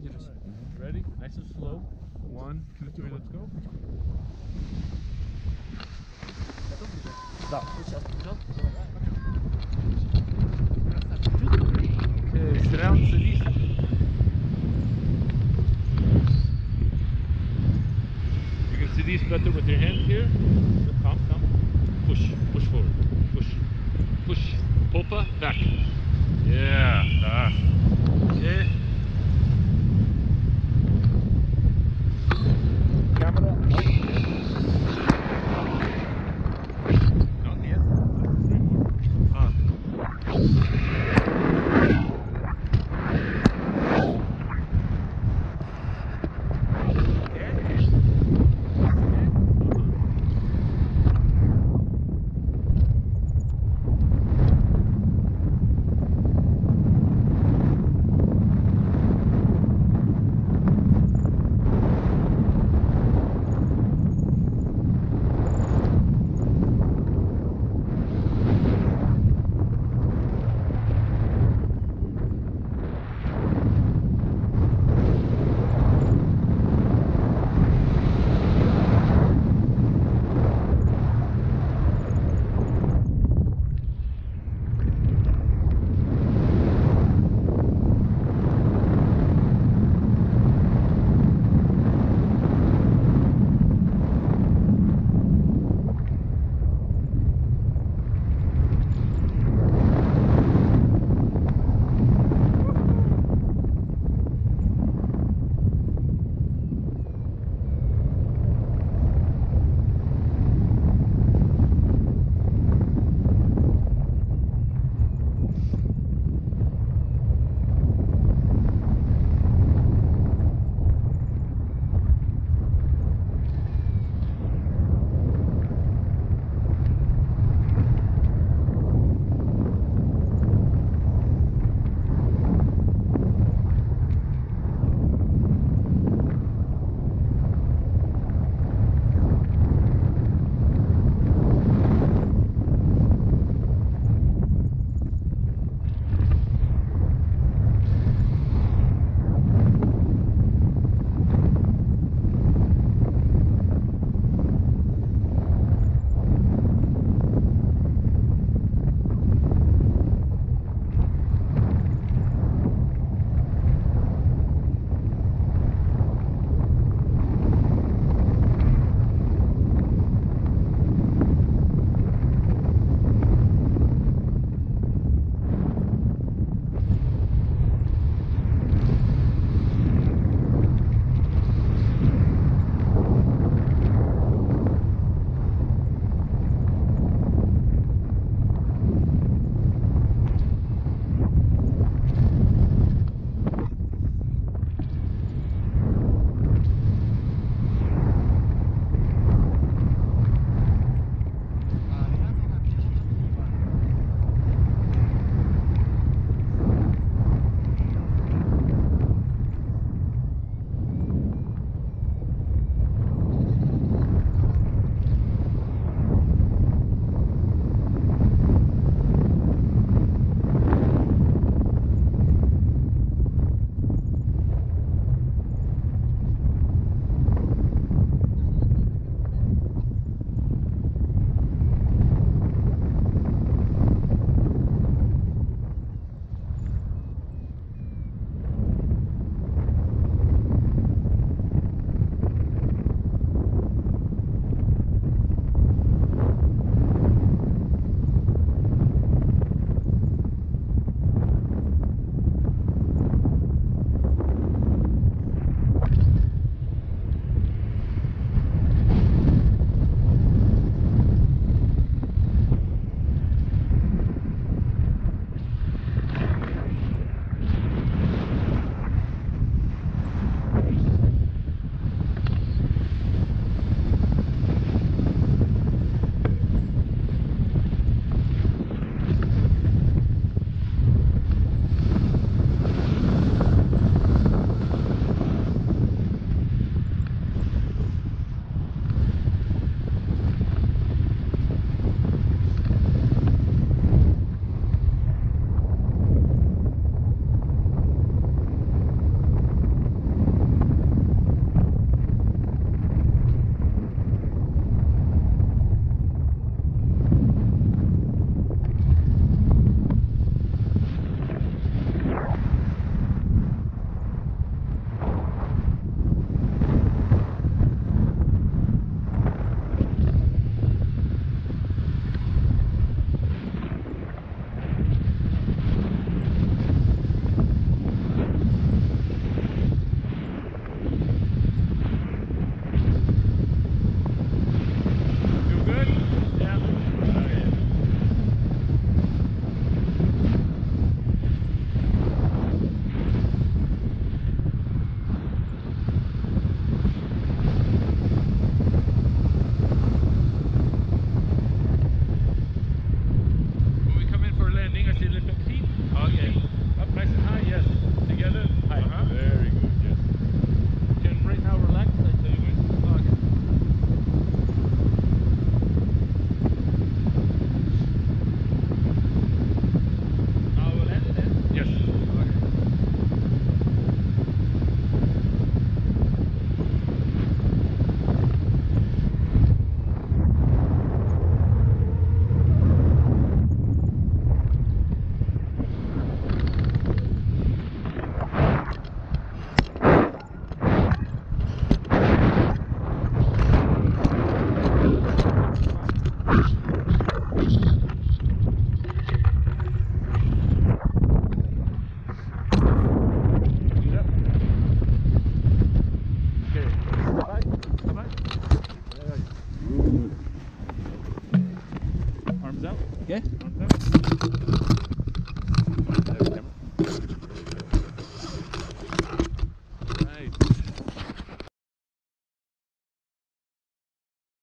dangerous. Right. Ready? Nice and slow. 1, 2, 3, let's go. Stop. Okay, it's round 3. You can see these better with your hand here.